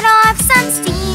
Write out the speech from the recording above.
shadow of sunsteam.